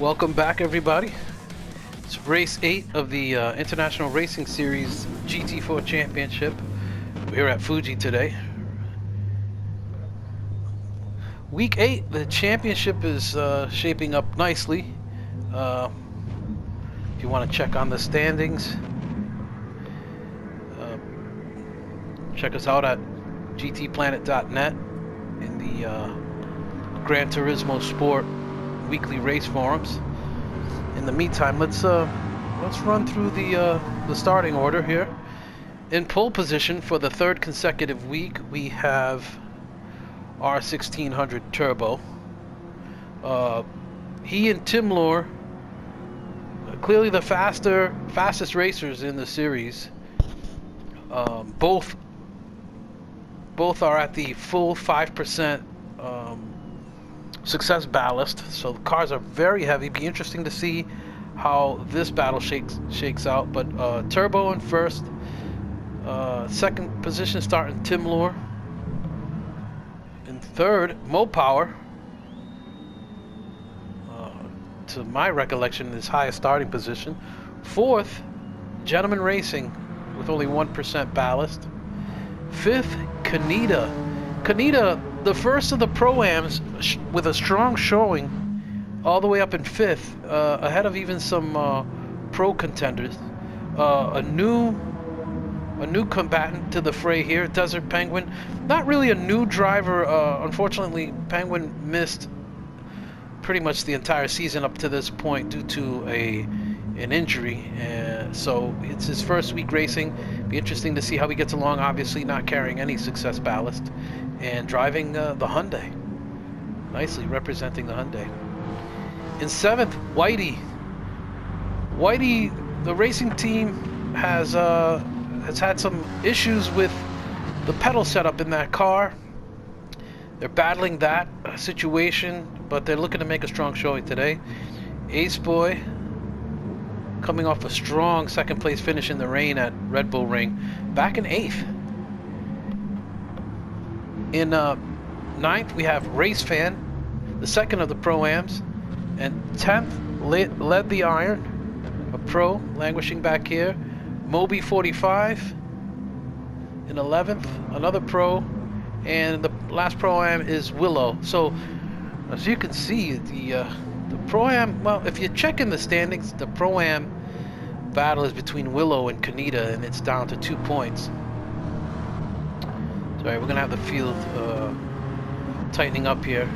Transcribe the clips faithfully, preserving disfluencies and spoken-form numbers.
Welcome back, everybody. It's race eight of the uh, International Racing Series G T four Championship. We're at Fuji today. Week eight, the championship is uh, shaping up nicely. Uh, if you want to check on the standings, uh, check us out at g t planet dot net in the uh, Gran Turismo Sport weekly race forums. In the meantime, let's uh, let's run through the uh, the starting order here. In pole position for the third consecutive week, we have R sixteen hundred Turbo. Uh, he and Timlour are clearly the faster fastest racers in the series. Um, both both are at the full five percent. Um, Success ballast, so the cars are very heavy. Be interesting to see how this battle shakes shakes out. But uh, Turbo in first, uh, second position starting Timlour, in third Mopower. Uh, to my recollection, his highest starting position. Fourth, Gentleman Racing, with only one percent ballast. Fifth, Kaneda. Kaneda. The first of the Pro-Ams sh with a strong showing all the way up in fifth, uh, ahead of even some uh, pro contenders. Uh, a new a new combatant to the fray here, Desert Penguin. Not really a new driver. Uh, unfortunately, Penguin missed pretty much the entire season up to this point due to a an injury. Uh, so it's his first week racing. Be interesting to see how he gets along, obviously not carrying any success ballast. And driving uh, the Hyundai, nicely representing the Hyundai. In seventh, Whitey. Whitey, the racing team has uh, has had some issues with the pedal setup in that car. They're battling that situation, but they're looking to make a strong showing today. Ace Boy, coming off a strong second place finish in the rain at Red Bull Ring, back in eighth. In uh, ninth, we have Race Fan, the second of the Pro-Ams. And tenth, Led the Iron, a pro, languishing back here. Moby forty-five. In eleventh, another pro. And the last Pro-Am is Willow. So, as you can see, the, uh, the Pro-Am, well, if you're checking the standings, the Pro-Am battle is between Willow and Kaneda, and it's down to two points. All right, we're gonna have the field uh, tightening up here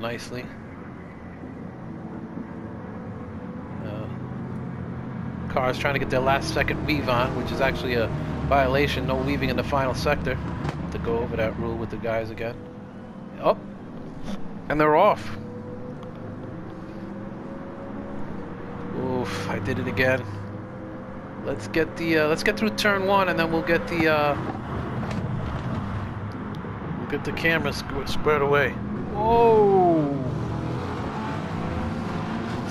nicely. Uh, cars trying to get their last second weave on, which is actually a violation. No weaving in the final sector. Have to go over that rule with the guys again. Up, and they're off. Oof! I did it again. Let's get the uh, let's get through turn one, and then we'll get the uh, we'll get the camera squ squared away. Whoa!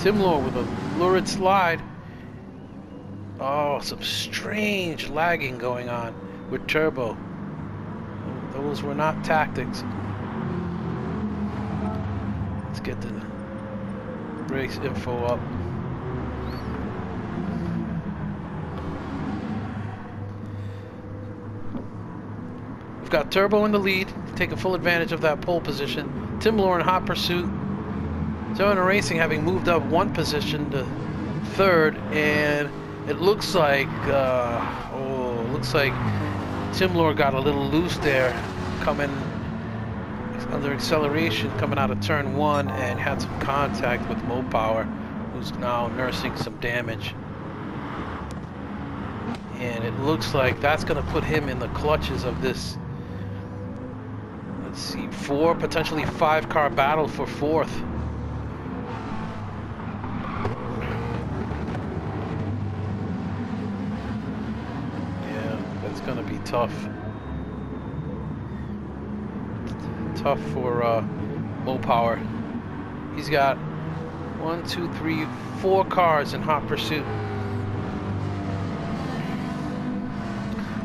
Timlour with a lurid slide. Oh, some strange lagging going on with Turbo. Those were not tactics. Let's get the race info up. Got Turbo in the lead, taking full advantage of that pole position. Timlour in hot pursuit. Gentleman Racing having moved up one position to third, and it looks like uh, oh, looks like Timlour got a little loose there, coming under acceleration, coming out of turn one, and had some contact with Mopower, who's now nursing some damage. And it looks like that's going to put him in the clutches of this. Let's see, four, potentially five car battle for fourth. Yeah, that's gonna be tough. Tough for uh, Mopower. He's got one, two, three, four cars in hot pursuit.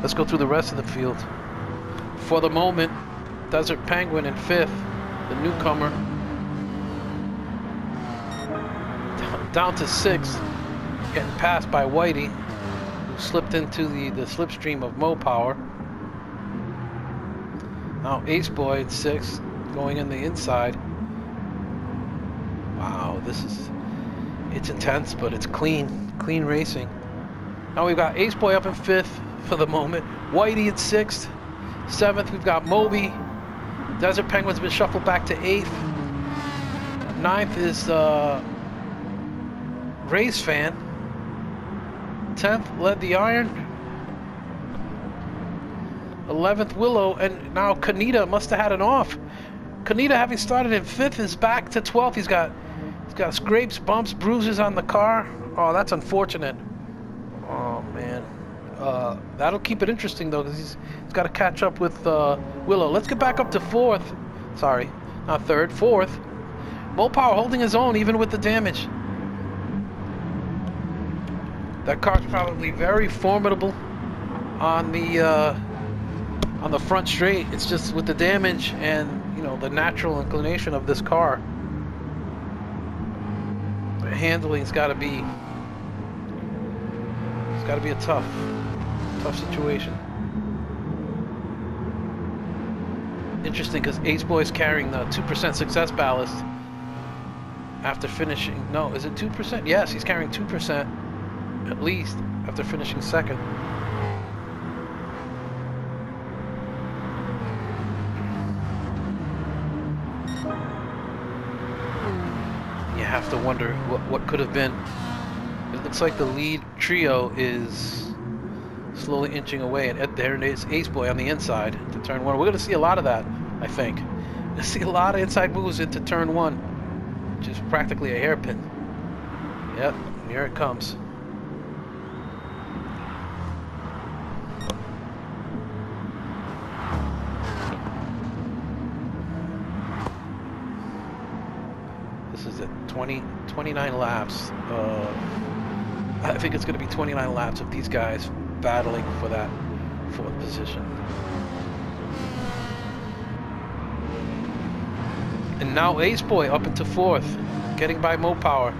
Let's go through the rest of the field. For the moment, Desert Penguin in fifth, the newcomer. down to sixth, getting passed by Whitey, who slipped into the, the slipstream of Mopower. Now Ace Boy at sixth, going in the inside. Wow, this is, it's intense, but it's clean, clean racing. Now we've got Ace Boy up in fifth for the moment, Whitey at sixth, seventh we've got Moby, Desert Penguin's been shuffled back to eighth, ninth is uh, Race Fan, tenth Led the Iron, eleventh Willow, and now Kaneda must have had an off. Kaneda, having started in fifth, is back to twelfth. He's got, he's got scrapes, bumps, bruises on the car. Oh, that's unfortunate. Oh man, uh, that'll keep it interesting though, because he's, he's got to catch up with uh, Willow. Let's get back up to fourth. Sorry, not third, fourth. Mopower holding his own even with the damage. That car's probably very formidable on the uh, on the front straight. It's just with the damage and, you know, the natural inclination of this car, the handling's got to be, it's got to be a tough, tough situation. Interesting, because Ace Boy's carrying the two percent success ballast after finishing. No, is it two percent? Yes, he's carrying two percent at least after finishing second. Have to wonder what, what could have been. It looks like the lead trio is slowly inching away, and there it is, Ace Boy on the inside to turn one. We're going to see a lot of that, I think. We're going to see a lot of inside moves into turn one, which is practically a hairpin. Yep, here it comes. twenty-nine laps. Uh, I think it's going to be twenty-nine laps of these guys battling for that fourth position. And now Ace Boy up into fourth, getting by Mopower,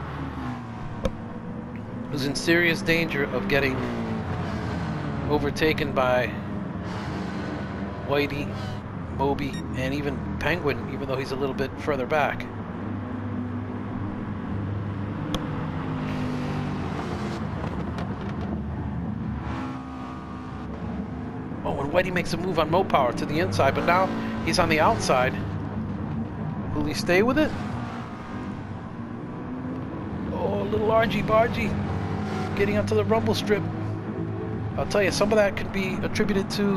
who's in serious danger of getting overtaken by Whitey, Moby, and even Penguin, even though he's a little bit further back. Whitey makes a move on Mopower to the inside, but now he's on the outside. Will he stay with it? Oh, a little argy-bargy getting onto the rumble strip. I'll tell you, some of that could be attributed to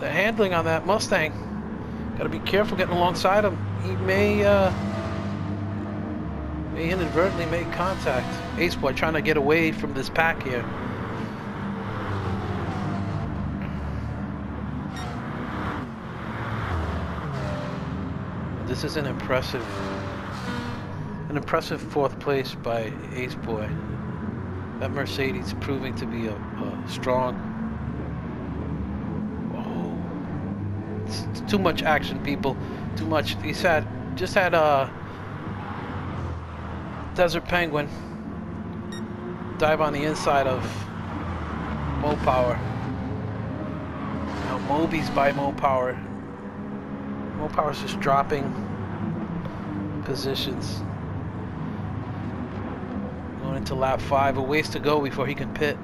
the handling on that Mustang. Got to be careful getting alongside him. He may, uh, may inadvertently make contact. Ace Boy trying to get away from this pack here. This is an impressive, an impressive fourth place by Ace Boy. That Mercedes proving to be a, a strong. Oh, it's, it's too much action, people. Too much. He's had just had a uh, Desert Penguin dive on the inside of Mopower. Now Moby's by Mopower. Mopower's just dropping positions. Going into lap five, a ways to go before he can pit.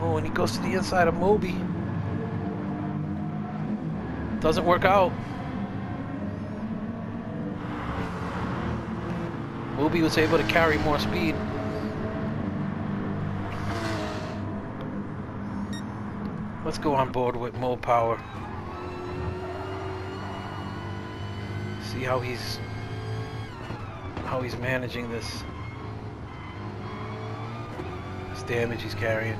Oh, and he goes to the inside of Moby. Doesn't work out. Moby was able to carry more speed. Let's go on board with Mopower. See how he's how he's managing this this damage he's carrying.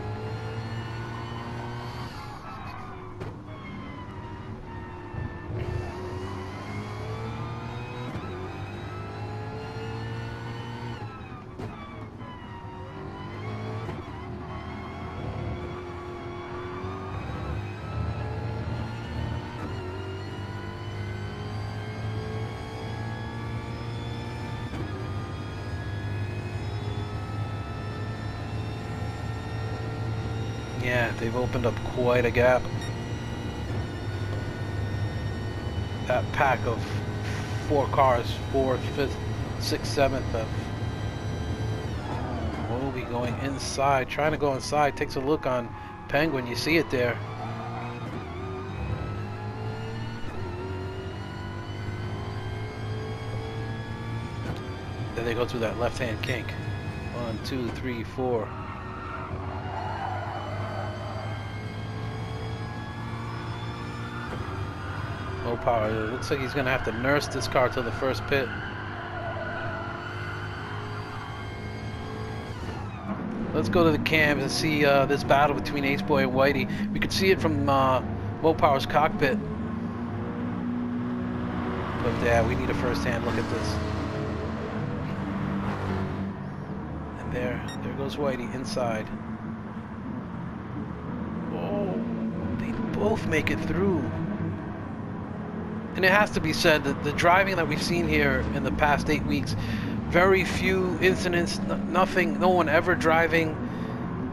yeah, they've opened up quite a gap. That pack of four cars, fourth, fifth, sixth, seventh of Moby going inside, trying to go inside, takes a look on Penguin, you see it there. Then they go through that left hand kink. One, two, three, four. Mopower, it looks like he's gonna have to nurse this car till the first pit. Let's go to the cams and see uh, this battle between Ace Boy and Whitey. We could see it from uh, Mopower's cockpit. But yeah, we need a first-hand look at this. And there, there goes Whitey inside. Oh, they both make it through. And it has to be said that the driving that we've seen here in the past eight weeks, very few incidents, nothing, no one ever driving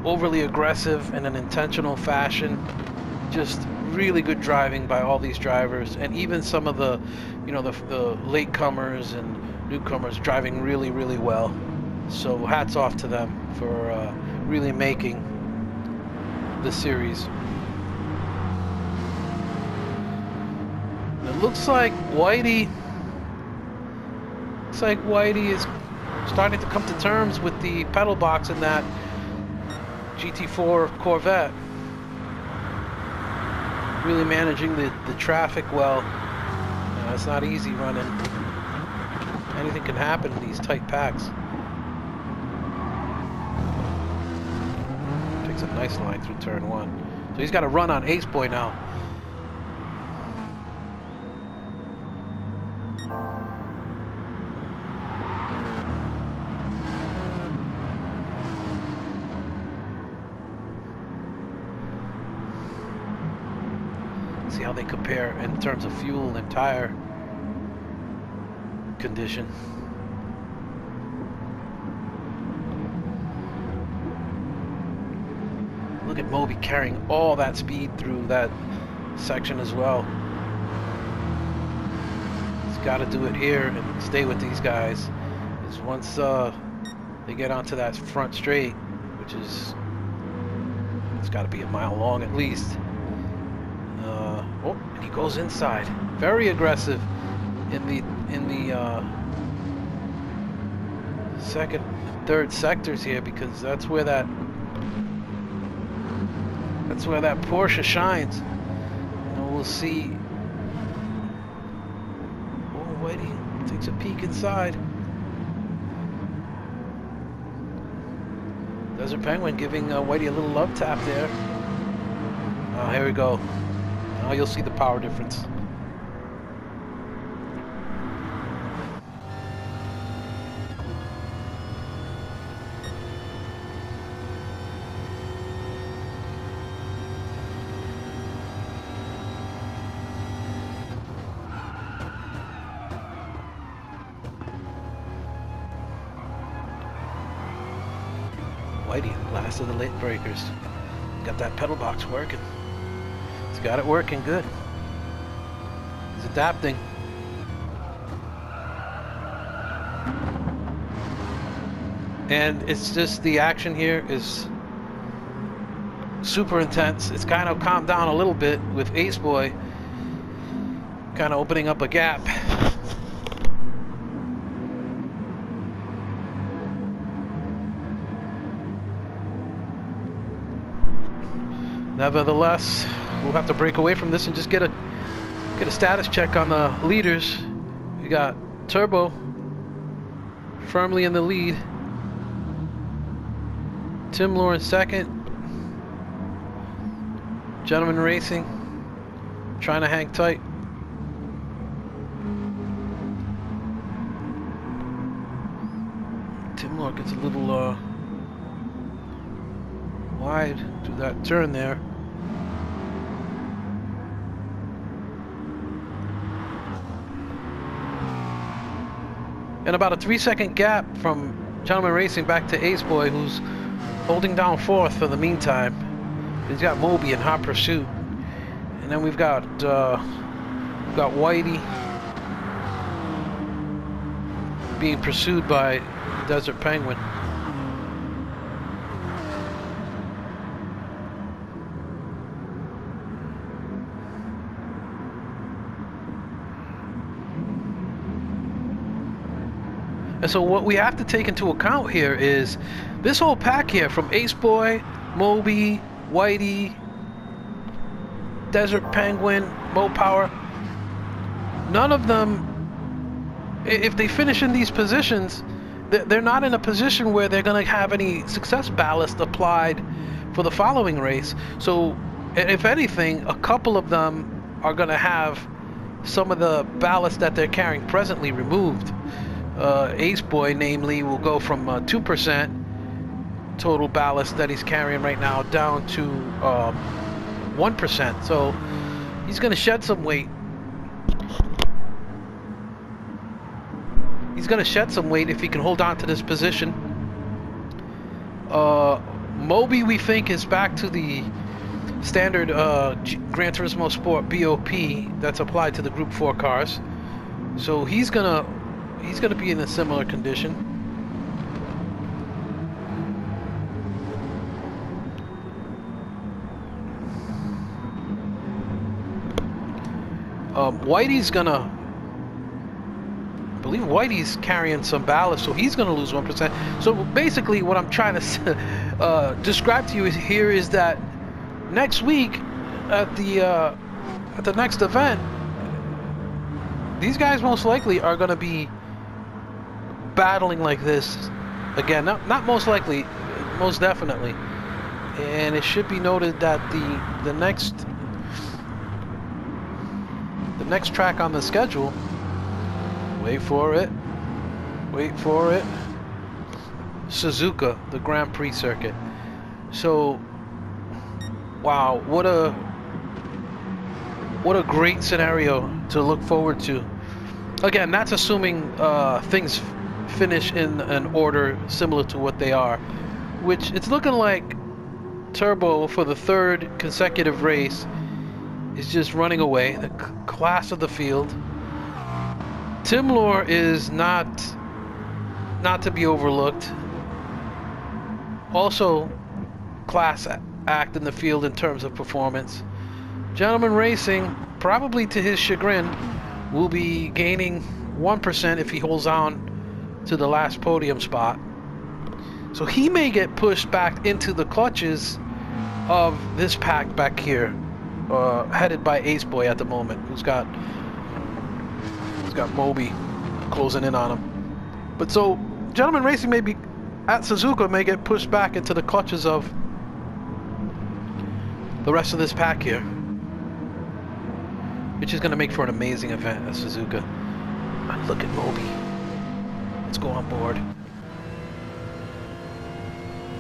overly aggressive in an intentional fashion. Just really good driving by all these drivers, and even some of the, you know, the, the latecomers and newcomers driving really, really well. So hats off to them for uh, really making the series. It looks like Whitey, looks like Whitey is starting to come to terms with the pedal box in that G T four Corvette. Really managing the, the traffic well. You know, it's not easy running. Anything can happen in these tight packs. Takes a nice line through turn one. So he's got a run on Ace Boy now. See how they compare in terms of fuel and tire condition. Look at Moby carrying all that speed through that section as well. He's got to do it here and stay with these guys. Because once uh, they get onto that front straight, which is, it's got to be a mile long at least. Uh, oh, and he goes inside. Very aggressive in the in the uh, second, third sectors here, because that's where that that's where that Porsche shines. And we'll see. Oh, wait, he takes a peek inside. Desert Penguin giving uh, Whitey a little love tap there. Oh, here we go. Now you'll see the power difference. Whitey, last of the late breakers. Got that pedal box working. He's got it working good. He's adapting. And it's just the action here is super intense. It's kind of calmed down a little bit with Ace Boy kind of opening up a gap. Nevertheless, we'll have to break away from this and just get a get a status check on the leaders. We got Turbo firmly in the lead. Timlour in second. Gentleman Racing trying to hang tight. Timlour gets a little uh, wide through that turn there. And about a three second gap from Gentleman Racing back to Ace Boy, who's holding down fourth for the meantime. He's got Moby in hot pursuit, and then we've got uh, we've got Whitey being pursued by Desert Penguin. And so what we have to take into account here is this whole pack here from Ace Boy, Moby, Whitey, Desert Penguin, Mopower, none of them, if they finish in these positions, they're not in a position where they're going to have any success ballast applied for the following race. So if anything, a couple of them are going to have some of the ballast that they're carrying presently removed. Uh, Ace Boy, namely, will go from uh, two percent total ballast that he's carrying right now down to um, one percent. So he's going to shed some weight. He's going to shed some weight if he can hold on to this position. Uh, Moby, we think, is back to the standard uh, Gran Turismo Sport B O P that's applied to the Group four cars. So he's going to He's going to be in a similar condition. Um, Whitey's going to... I believe Whitey's carrying some ballast, so he's going to lose one percent. So basically what I'm trying to uh, describe to you is here is that next week at the, uh, at the next event, these guys most likely are going to be battling like this again. Not, not most likely, most definitely. And it should be noted that the the next the next track on the schedule, wait for it, wait for it, Suzuka, the Grand Prix circuit. So wow, what a what a great scenario to look forward to. Again, that's assuming uh, things finish in an order similar to what they are, which it's looking like Turbo for the third consecutive race is just running away, the class of the field. Timlour is not not to be overlooked, also class act in the field in terms of performance. Gentleman Racing, probably to his chagrin, will be gaining one percent if he holds on to the last podium spot. So he may get pushed back into the clutches of this pack back here, uh, headed by Ace Boy at the moment, who's got who's got Moby closing in on him. But so Gentleman Racing may be at Suzuka, may get pushed back into the clutches of the rest of this pack here, which is going to make for an amazing event at Suzuka. Look at Moby. Let's go on board.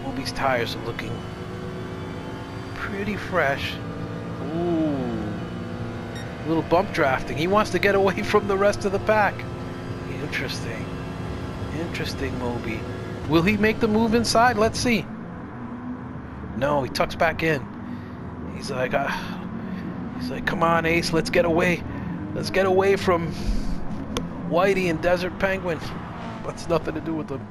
Moby's tires are looking pretty fresh. Ooh. A little bump drafting. He wants to get away from the rest of the pack. Interesting. Interesting, Moby. Will he make the move inside? Let's see. No, he tucks back in. He's like, ah. He's like, come on, Ace, let's get away. Let's get away from Whitey and Desert Penguin. That's nothing to do with them.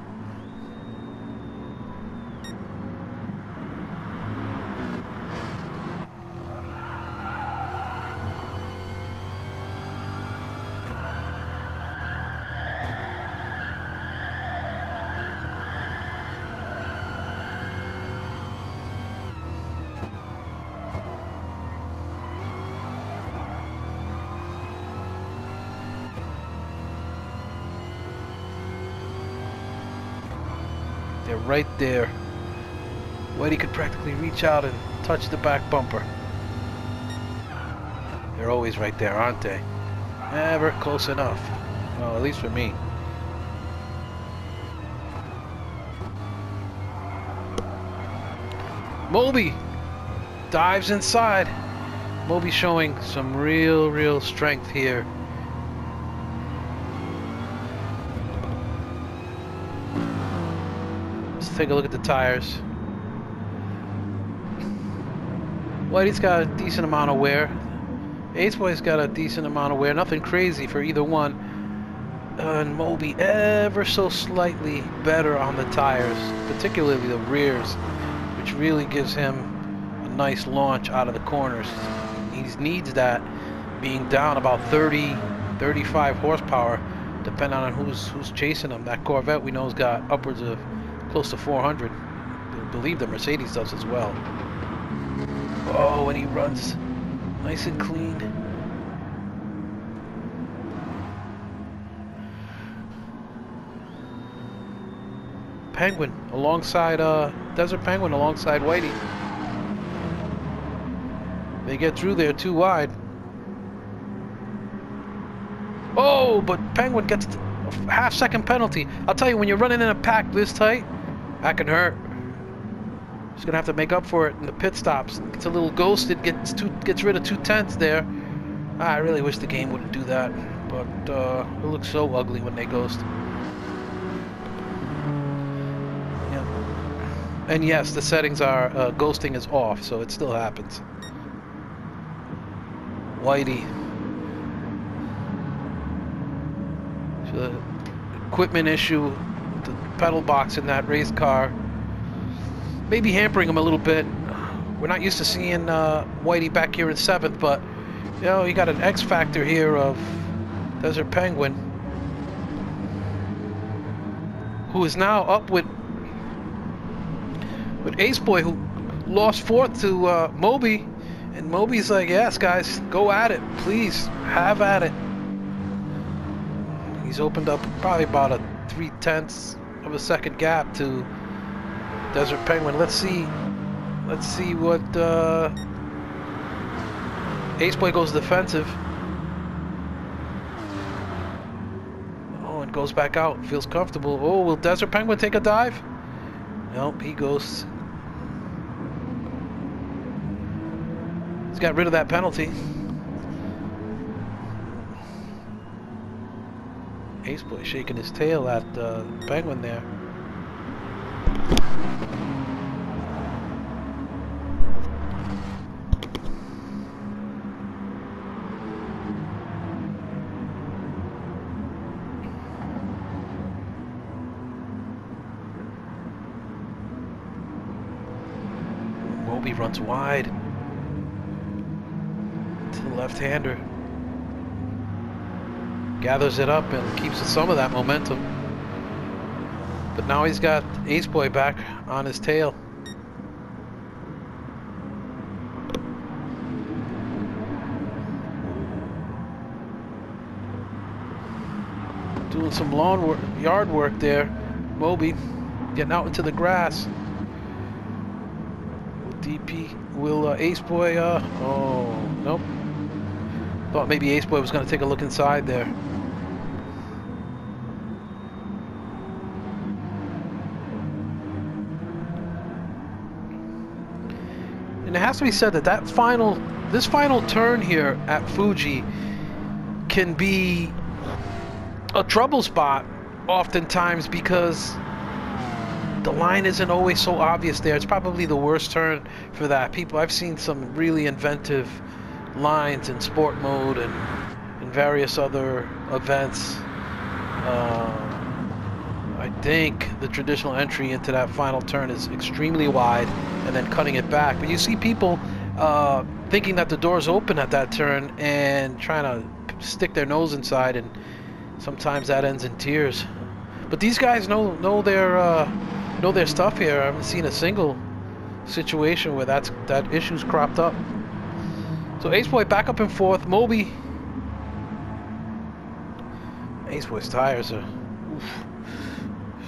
They're right there. Whitey could practically reach out and touch the back bumper. They're always right there, aren't they? Never close enough. Well, at least for me. Moby dives inside. Moby showing some real, real strength here. Take a look at the tires. Whitey's got a decent amount of wear. Ace Boy's got a decent amount of wear. Nothing crazy for either one. Uh, and Moby ever so slightly better on the tires, particularly the rears, which really gives him a nice launch out of the corners. He needs that, being down about thirty, thirty-five horsepower, depending on who's who's chasing him. That Corvette we know's got upwards of close to four hundred. I believe the Mercedes does as well. Oh, and he runs nice and clean. Penguin alongside uh, Desert Penguin alongside Whitey. They get through there too wide. Oh, but Penguin gets a half second penalty. I'll tell you, when you're running in a pack this tight, that can hurt. Just gonna have to make up for it in the pit stops. It's a little ghosted. Gets two, gets rid of two tenths there. I really wish the game wouldn't do that, but uh, it looks so ugly when they ghost. And yes, the settings are, uh, ghosting is off, so it still happens. Whitey. So the equipment issue, the pedal box in that race car, maybe hampering him a little bit. We're not used to seeing uh, Whitey back here in seventh, but, you know, you got an X factor here of Desert Penguin, who is now up with But Ace Boy, who lost fourth to uh, Moby, and Moby's like, yes, guys, go at it, please, have at it. He's opened up probably about a three-tenths of a second gap to Desert Penguin. Let's see, let's see what uh, Ace Boy goes defensive. Oh, and goes back out, feels comfortable. Oh, will Desert Penguin take a dive? Nope, he goes. He's got rid of that penalty. Ace Boy shaking his tail at uh, Penguin there. Moby runs wide to the left-hander, gathers it up and keeps some of that momentum, but now he's got Ace Boy back on his tail. Doing some lawn work, yard work there, Moby getting out into the grass. D P, will uh, Ace Boy, uh, oh, nope. Thought maybe Ace Boy was going to take a look inside there. And it has to be said that that final, this final turn here at Fuji can be a trouble spot oftentimes because the line isn't always so obvious there. It's probably the worst turn for that. People, I've seen some really inventive lines in sport mode and in various other events. Uh, I think the traditional entry into that final turn is extremely wide and then cutting it back. But you see people uh, thinking that the door's open at that turn and trying to stick their nose inside, and sometimes that ends in tears. But these guys know, know their... Uh, know their stuff here. I haven't seen a single situation where that's that issue's cropped up. So Ace Boy back up and forth. Moby. Ace Boy's tires are oof,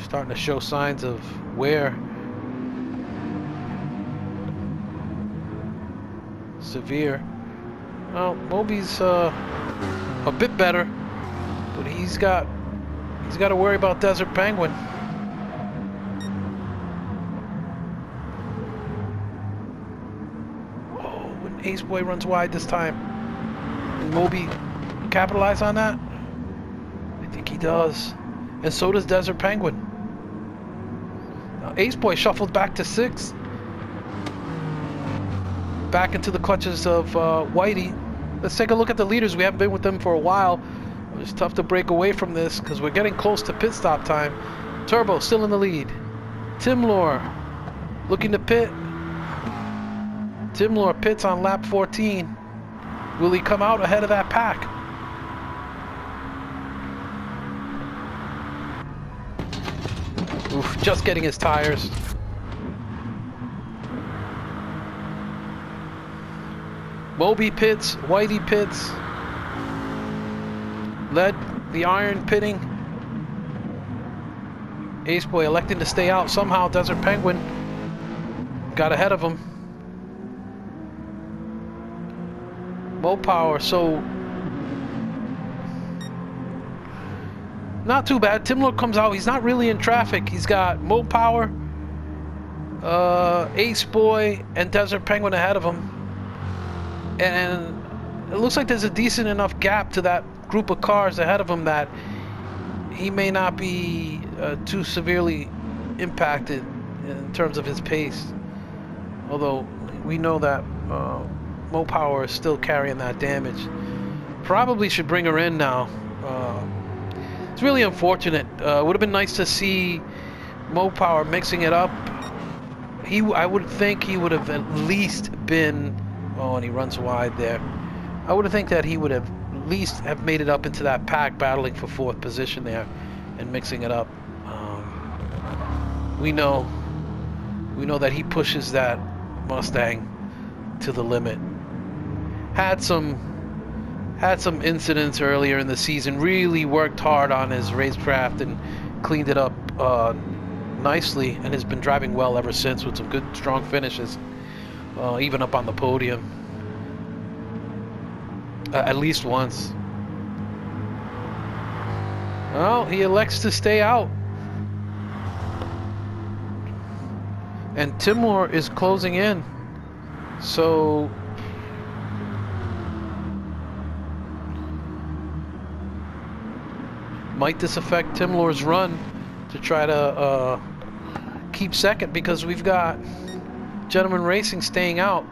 starting to show signs of wear. Severe. Well, Moby's uh, a bit better, but he's got he's got to worry about Desert Penguin. Ace Boy runs wide this time. Can Moby capitalize on that? I think he does. And so does Desert Penguin. Now Ace Boy shuffled back to sixth. back into the clutches of uh, Whitey. Let's take a look at the leaders. We haven't been with them for a while. It's tough to break away from this because we're getting close to pit stop time. Turbo still in the lead. Timlour looking to pit. Timlour pits on lap fourteen. Will he come out ahead of that pack? Oof, just getting his tires. Moby pits, Whitey pits. Led the Iron pitting. Ace Boy electing to stay out somehow. Desert Penguin got ahead of him. Mopower, so not too bad. Timlour comes out. He's not really in traffic. He's got Mopower, uh, Ace Boy, and Desert Penguin ahead of him. And it looks like there's a decent enough gap to that group of cars ahead of him that he may not be uh, too severely impacted in terms of his pace. Although we know that uh, Mopower is still carrying that damage. Probably should bring her in now. Uh, it's really unfortunate. Uh, would have been nice to see Mopower mixing it up. He, I would think he would have at least been. Oh, and he runs wide there. I would have think that he would have least have made it up into that pack, battling for fourth position there and mixing it up. Um, we know we know that he pushes that Mustang to the limit. Had some had some incidents earlier in the season, really worked hard on his racecraft and cleaned it up uh, nicely, and has been driving well ever since with some good strong finishes, uh, even up on the podium. Uh, at least once. Well, he elects to stay out. And Timlour is closing in. So might this affect Timlour's run to try to uh, keep second, because we've got Gentleman Racing staying out.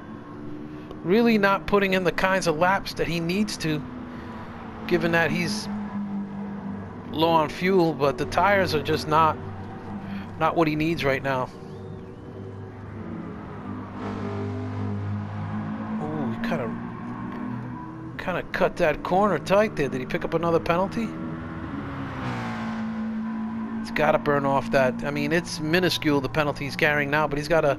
Really not putting in the kinds of laps that he needs to, given that he's low on fuel, but the tires are just not not what he needs right now. Oh, he kind of kind of cut that corner tight there. Did he pick up another penalty? It's got to burn off that. I mean, it's minuscule the penalty he's carrying now, but he's got to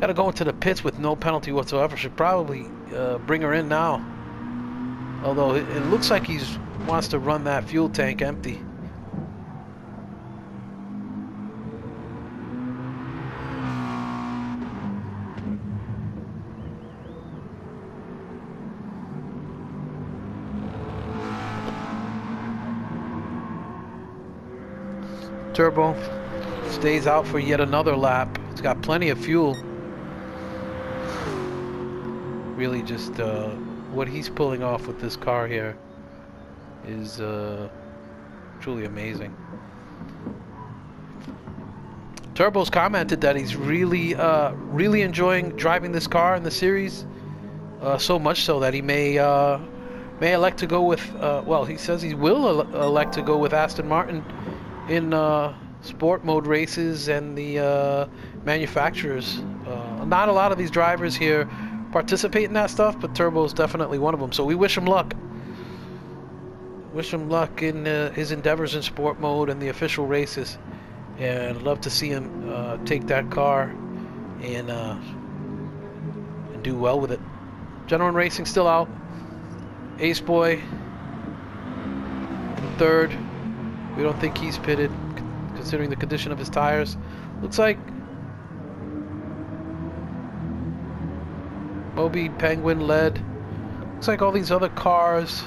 Got to go into the pits with no penalty whatsoever. Should probably uh, bring her in now. Although it, it looks like he wants to run that fuel tank empty. Turbo stays out for yet another lap. He's got plenty of fuel. Really just uh, what he's pulling off with this car here is uh, truly amazing. Turbo's commented that he's really uh, really enjoying driving this car in the series, uh, so much so that he may uh, may elect to go with uh, well, he says he will ele elect to go with Aston Martin in uh, sport mode races and the uh, manufacturers. Uh, not a lot of these drivers here participate in that stuff, but Turbo is definitely one of them, so we wish him luck. Wish him luck in uh, his endeavors in sport mode and the official races, and love to see him uh, take that car and, uh, and do well with it. Gentleman Racing still out. Ace Boy in third. We don't think he's pitted considering the condition of his tires. Looks like Moby, Penguin, Led. Looks like all these other cars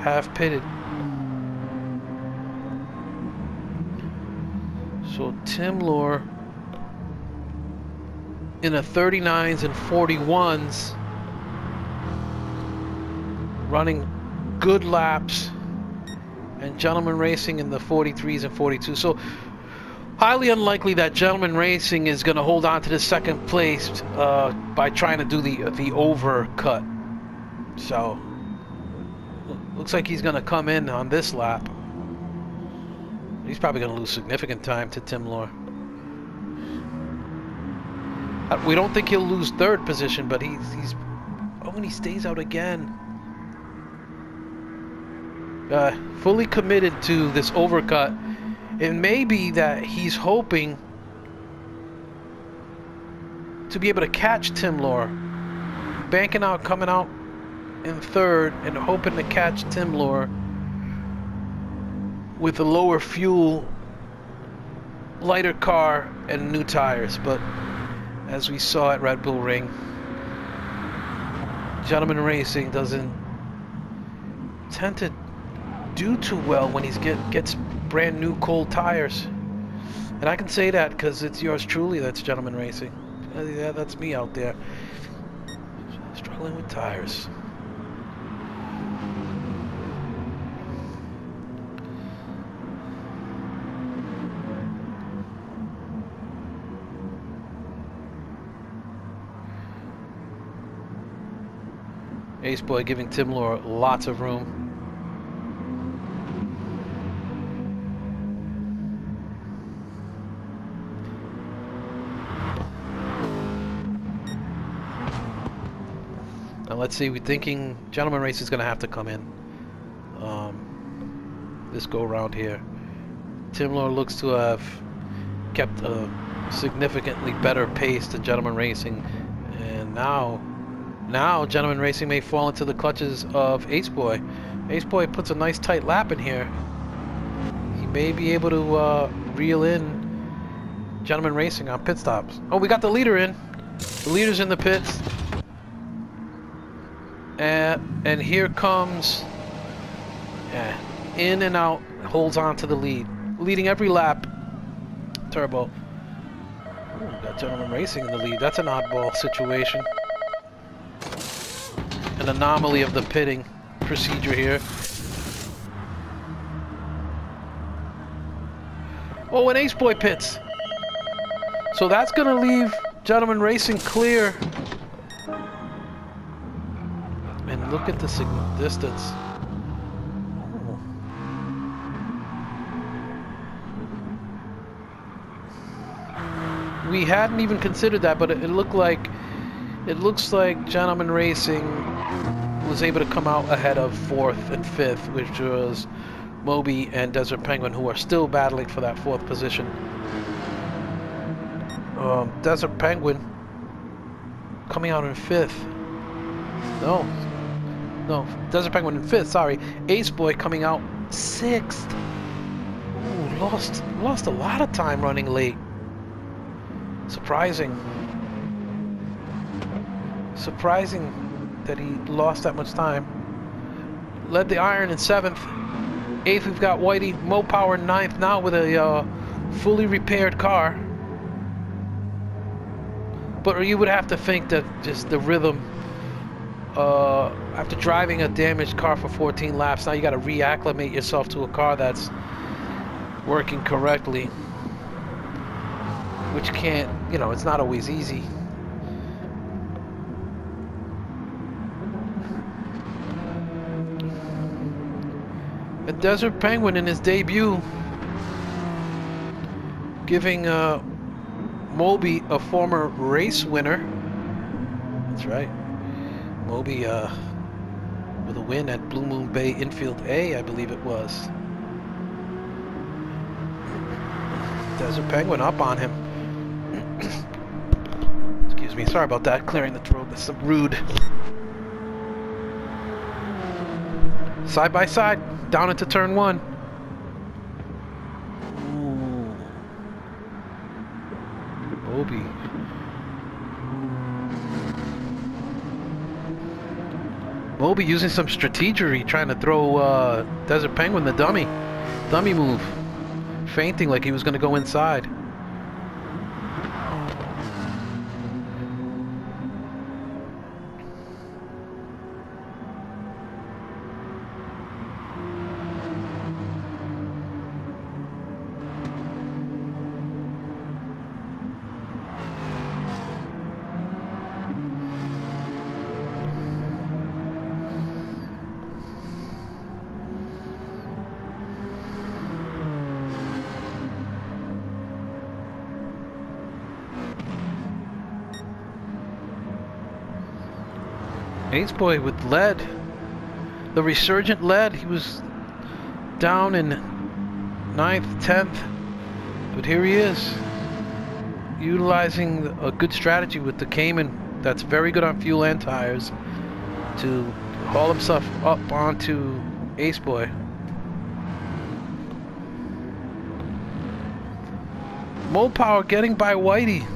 have pitted. So Timlour in a thirty-nines and forty-ones, running good laps, and Gentleman Racing in the forty-threes and forty-twos. So highly unlikely that Gentleman Racing is going to hold on to the second place uh, by trying to do the the overcut. So looks like he's going to come in on this lap. He's probably going to lose significant time to Timlour. Uh, we don't think he'll lose third position, but he's, he's oh, and he stays out again. Uh, fully committed to this overcut. It may be that he's hoping to be able to catch Timlour, banking out, coming out in third, and hoping to catch Timlour with a lower fuel, lighter car, and new tires. But as we saw at Red Bull Ring, Gentleman Racing doesn't tend to do too well when he get, gets brand new cold tires. And I can say that because it's yours truly that's Gentleman Racing. Uh, yeah, that's me out there. Struggling with tires. Ace Boy giving Timlour lots of room. Now let's see, we're thinking Gentleman Race is going to have to come in. Um, this go round here. Timlour looks to have kept a significantly better pace than Gentleman Racing. And now... Now, Gentleman Racing may fall into the clutches of Ace Boy. Ace Boy puts a nice tight lap in here. He may be able to uh, reel in Gentleman Racing on pit stops. Oh, we got the leader in. The leader's in the pits. And, and here comes... Yeah, in and out, holds on to the lead. Leading every lap. Turbo. Ooh, got Gentleman Racing in the lead. That's an oddball situation. An anomaly of the pitting procedure here. Oh, and Ace Boy pits. So that's going to leave Gentleman Racing clear. And look at the distance. Oh. We hadn't even considered that, but it, it looked like It looks like Gentleman Racing was able to come out ahead of fourth and fifth, which was Moby and Desert Penguin, who are still battling for that fourth position. Um, Desert Penguin coming out in fifth. No. No. Desert Penguin in fifth, sorry. Ace Boy coming out sixth. Ooh, lost, lost a lot of time running late. Surprising. Surprising that he lost that much time. Led the Iron in seventh. eighth, we've got Whitey. Mopower in ninth now with a uh, fully repaired car. But you would have to think that just the rhythm, uh, after driving a damaged car for fourteen laps, now you got to reacclimate yourself to a car that's working correctly. Which can't, you know, it's not always easy. A Desert Penguin in his debut, giving uh, Moby, a former race winner. That's right. Moby uh, with a win at Blue Moon Bay Infield A, I believe it was. Desert Penguin up on him. Excuse me. Sorry about that. Clearing the throat. That's rude. Side by side. Down into turn one. Ooh. Moby. Moby using some strategery, trying to throw uh, Desert Penguin the dummy. Dummy move. Feinting like he was going to go inside. Ace Boy with Led, the resurgent Led. He was down in ninth, tenth, but here he is, utilizing a good strategy with the Cayman that's very good on fuel and tires to haul himself up onto Ace Boy. Mopower getting by Whitey.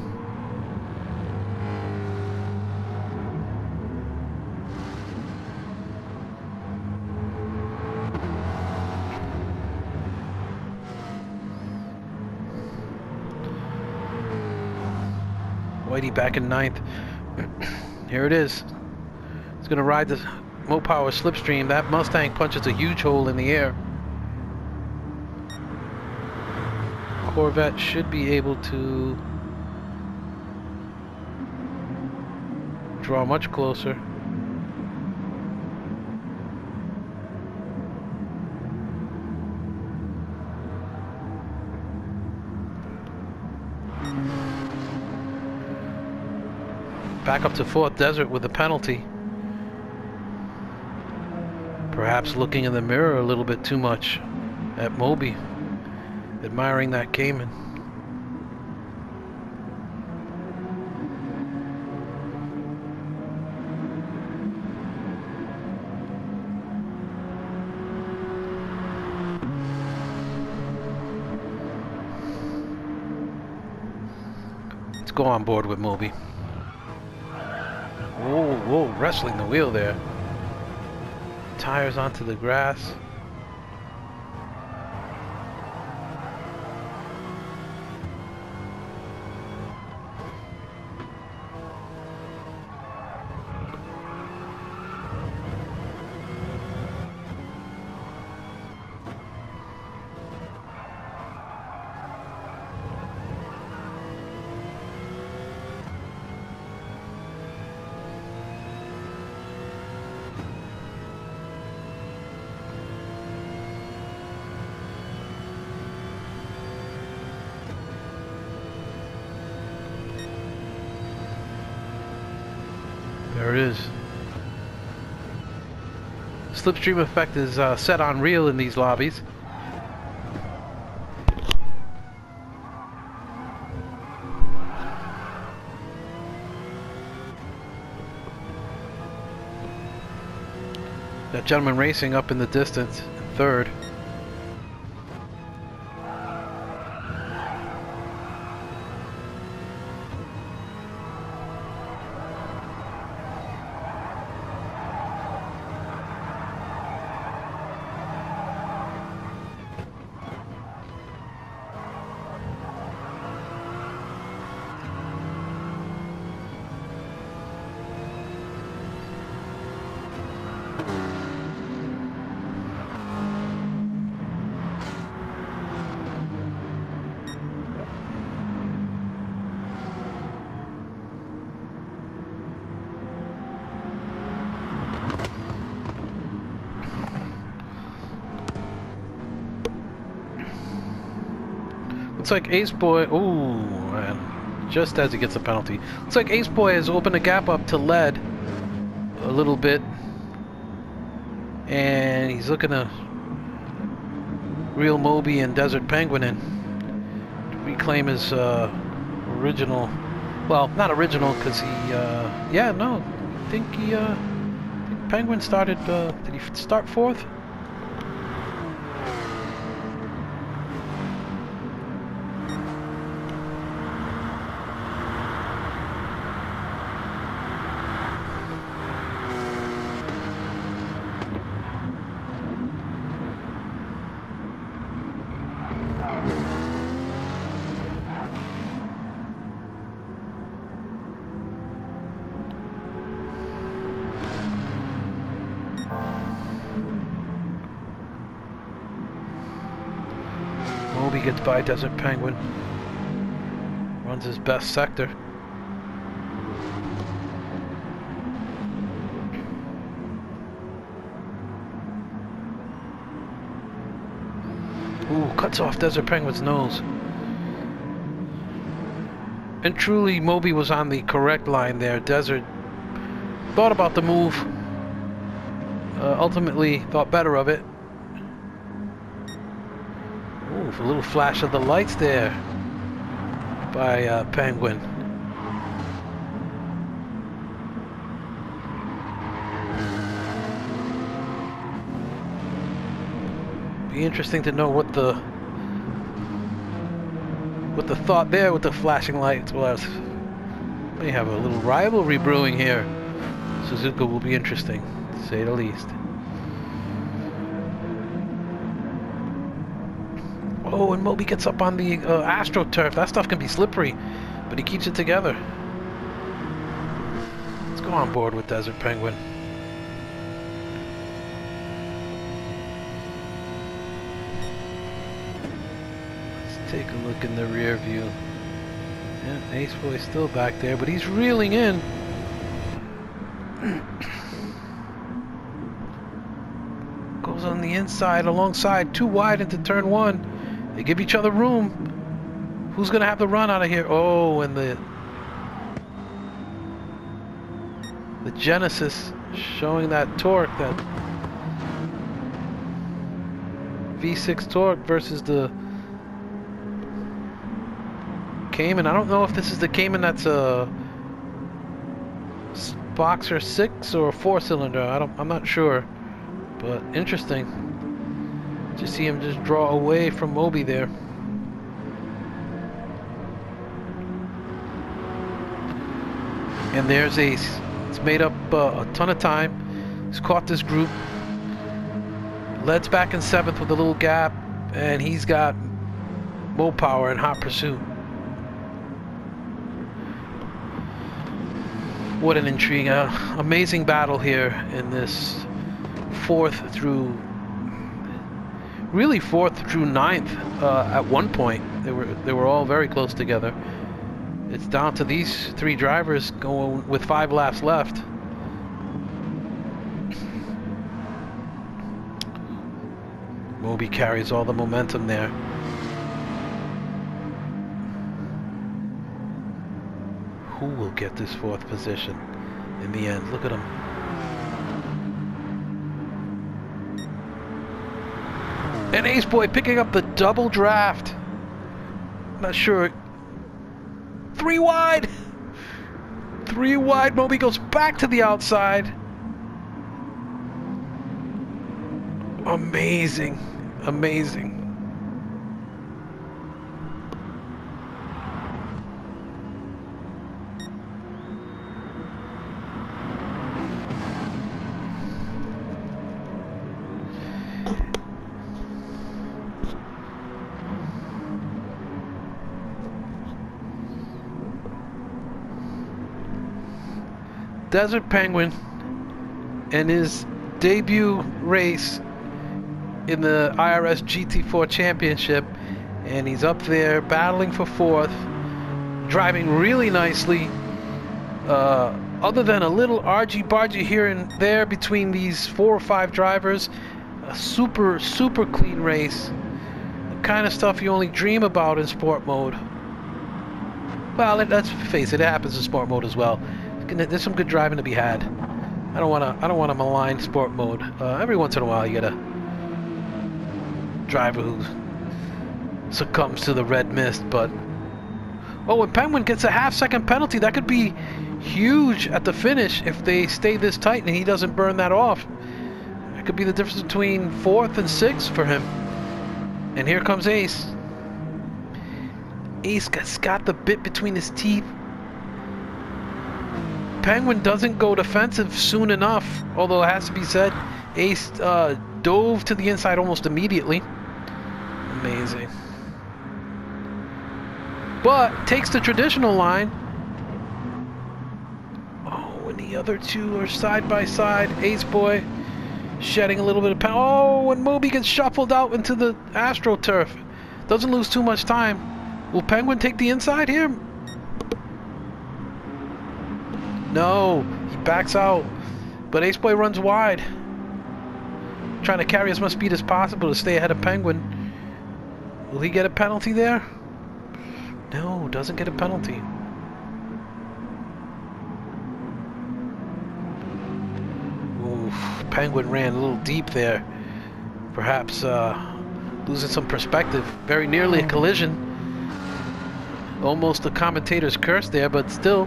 Whitey back in ninth. Here it is. It's going to ride the Mopower slipstream. That Mustang punches a huge hole in the air. Corvette should be able to draw much closer. Back up to fourth, Desert with a penalty. Perhaps looking in the mirror a little bit too much at Moby. Admiring that Cayman. Let's go on board with Moby. Whoa, whoa, wrestling the wheel there. Tires onto the grass. There it is. Slipstream effect is uh, set on reel in these lobbies. That Gentleman Racing up in the distance, in third. Looks like Ace Boy, ooh, man, just as he gets a penalty. Looks like Ace Boy has opened a gap up to Led a little bit. And he's looking to reel Moby and Desert Penguin in. To reclaim his uh, original, well, not original, because he, uh, yeah, no, I think he, uh, I think Penguin started, uh, did he start fourth? Gets by Desert Penguin, runs his best sector. Ooh, cuts off Desert Penguin's nose. And truly, Moby was on the correct line there. Desert Thought about the move. Uh, ultimately, thought better of it. Ooh, a little flash of the lights there by uh, Penguin. Be interesting to know what the what the thought there with the flashing lights was. May have a little rivalry brewing here. Suzuka will be interesting, to say the least. Oh, and Moby gets up on the uh, AstroTurf. That stuff can be slippery, but he keeps it together. Let's go on board with Desert Penguin. Let's take a look in the rear view. Yeah, Ace Boy is still back there, but he's reeling in. Goes on the inside alongside, too wide into turn one. They give each other room. Who's gonna have the run out of here? Oh, and the the Genesis showing that torque, that V six torque versus the Cayman. I don't know if this is the Cayman that's a boxer six or a four cylinder. I don't, I'm not sure, but interesting to see him just draw away from Moby there. And there's Ace. It's made up uh, a ton of time. He's caught this group. Led's back in seventh with a little gap, and he's got Mopower in hot pursuit. What an intrigue, uh, amazing battle here in this fourth through, really fourth through ninth uh, at one point. They were, they were all very close together. It's down to these three drivers going with five laps left. Moby carries all the momentum there. Who will get this fourth position in the end? Look at him. And Ace Boy picking up the double draft. Not sure. Three wide. Three wide. Moby goes back to the outside. Amazing. Amazing. Desert Penguin and his debut race in the I R S G T four Championship, and he's up there battling for fourth, driving really nicely, uh, other than a little argy-bargy here and there between these four or five drivers. A super super clean race, the kind of stuff you only dream about in sport mode. Well, let's face it, it happens in sport mode as well. There's some good driving to be had. I don't want to. I don't want to malign sport mode. Uh, every once in a while, you get a driver who succumbs to the red mist. But oh, and Penguin gets a half-second penalty. That could be huge at the finish if they stay this tight and he doesn't burn that off. It could be the difference between fourth and sixth for him. And here comes Ace. Ace has got the bit between his teeth. Penguin doesn't go defensive soon enough, although it has to be said, Ace uh, dove to the inside almost immediately. Amazing. But takes the traditional line. Oh, and the other two are side by side. Ace Boy shedding a little bit of power. Oh, and Moby gets shuffled out into the AstroTurf. Doesn't lose too much time. Will Penguin take the inside here? No, he backs out, but Ace Boy runs wide, trying to carry as much speed as possible to stay ahead of Penguin. Will he get a penalty there? No, doesn't get a penalty. Penguin ran a little deep there, perhaps uh, losing some perspective. Very nearly a collision. Almost a commentator's curse there, but still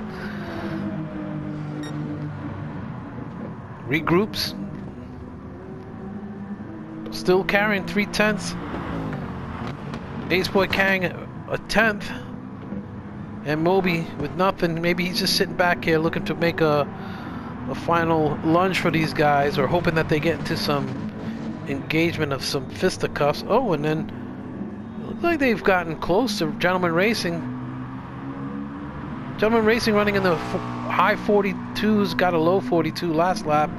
regroups. Still carrying three tenths. Ace Boy carrying a tenth, and Moby with nothing. Maybe he's just sitting back here looking to make a a final lunge for these guys, or hoping that they get into some engagement of some fisticuffs. Oh, and then it looks like they've gotten close to Gentleman Racing. Gentleman Racing running in the high forty-twos, got a low forty-two last lap,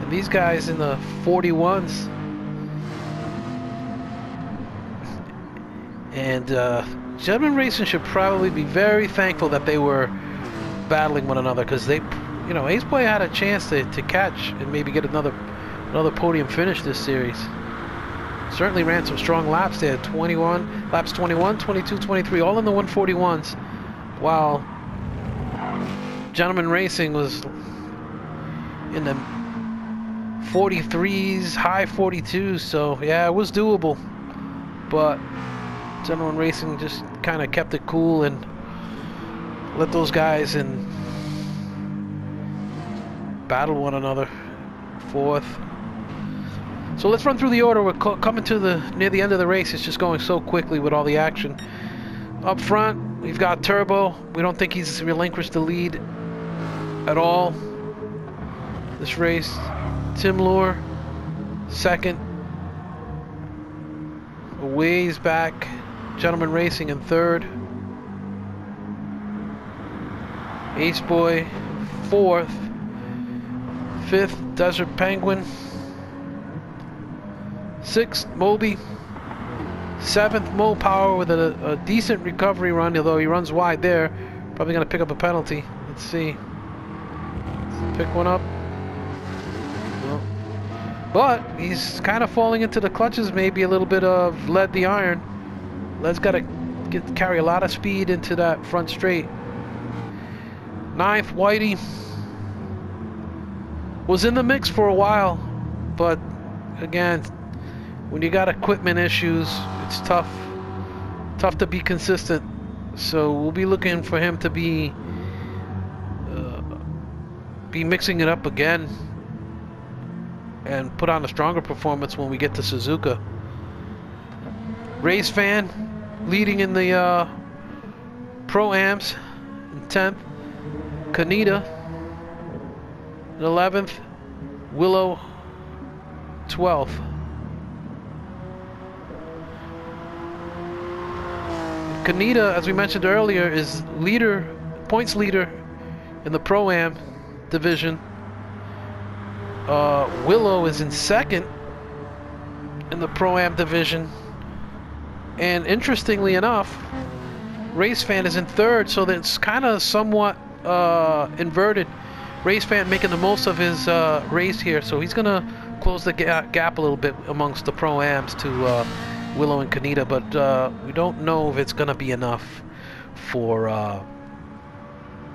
and these guys in the forty-ones. And uh, Gentleman Racing should probably be very thankful that they were battling one another, because they, you know, Ace Boy had a chance to, to catch and maybe get another another podium finish this series. Certainly ran some strong laps there, twenty-one, laps twenty-one, twenty-two, twenty-three, all in the one forty-ones, while Gentleman Racing was in the forty-threes, high forty-twos, so yeah, it was doable, but Gentleman Racing just kind of kept it cool and let those guys in battle one another. Fourth. So let's run through the order. We're coming to the near the end of the race. It's just going so quickly with all the action. Up front, we've got Turbo. We don't think he's relinquished the lead at all this race. Timlour, second. A ways back, Gentleman Racing in third, Ace Boy fourth, fifth Desert Penguin, sixth Moby, seventh Mopower with a, a decent recovery run, although he runs wide there, probably going to pick up a penalty. Let's see, let's pick one up. But he's kind of falling into the clutches, maybe a little bit of Led the Iron. Led's got to get, carry a lot of speed into that front straight. Ninth, Whitey was in the mix for a while, but again, when you got equipment issues, it's tough, tough to be consistent. So we'll be looking for him to be uh, be mixing it up again and put on a stronger performance when we get to Suzuka. Race Fan leading in the uh, Pro-Ams in tenth. Kaneda in eleventh. Willow twelfth. Kaneda, as we mentioned earlier, is leader, points leader in the Pro-Am division. Uh, Willow is in second in the Pro-Am division, and interestingly enough, Race Fan is in third, so that's kind of somewhat uh, inverted. Race Fan making the most of his uh, race here, so he's going to close the ga gap a little bit amongst the Pro-Ams to uh, Willow and Kaneda, but uh, we don't know if it's going to be enough for uh,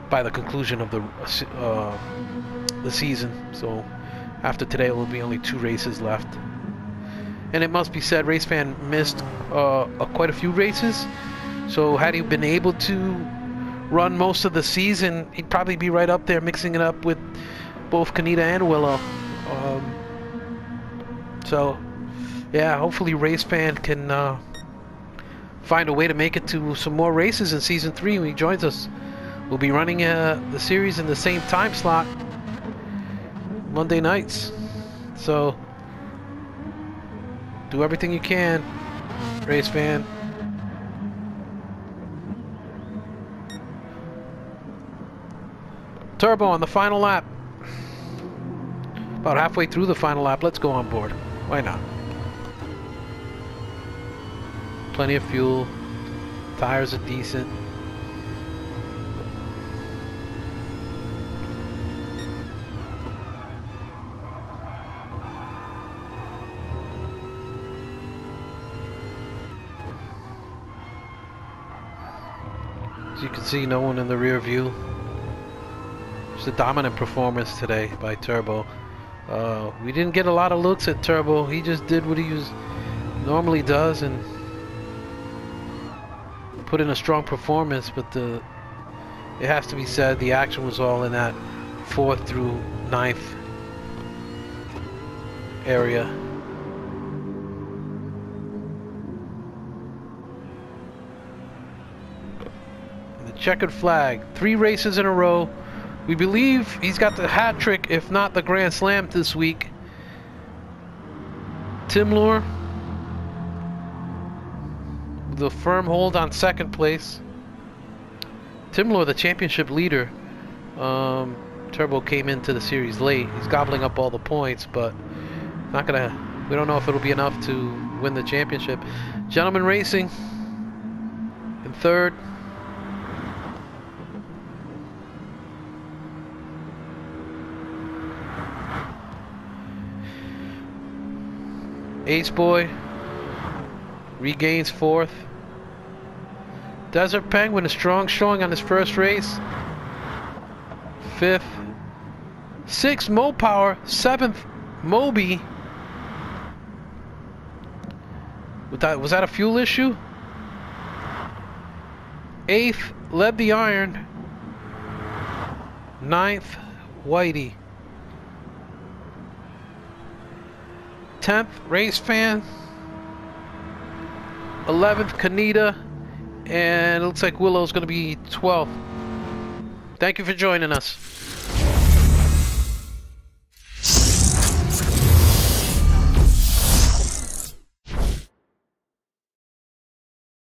by the conclusion of the, uh, the season. So after today, it will be only two races left. And it must be said, Race Fan missed uh, uh, quite a few races. So had he been able to run most of the season, he'd probably be right up there mixing it up with both Kaneda and Willow. Um, so, yeah, hopefully Race Fan can uh, find a way to make it to some more races in Season three when he joins us. We'll be running uh, the series in the same time slot, Monday nights. So do everything you can, Race Fan. Turbo on the final lap. About halfway through the final lap. Let's go on board. Why not? Plenty of fuel. Tires are decent. You can see no one in the rear view. It's a dominant performance today by Turbo. Uh, we didn't get a lot of looks at Turbo. He just did what he was, normally does, and put in a strong performance. But the it has to be said, the action was all in that fourth through ninth area. And the checkered flag, three races in a row. We believe he's got the hat trick, if not the Grand Slam this week. Timlour with a firm hold on second place. Timlour, the championship leader. Um, Turbo came into the series late. He's gobbling up all the points, but not gonna. We don't know if it'll be enough to win the championship. Gentleman Racing in third. Ace Boy regains fourth. Desert Penguin, a strong showing on his first race. Fifth. Sixth, Mopower. Seventh, Moby. Was that, was that a fuel issue? Eighth, Led the Iron. Ninth, Whitey. tenth, Race Fan. eleventh, Kaneda. And it looks like Willow's going to be twelfth. Thank you for joining us.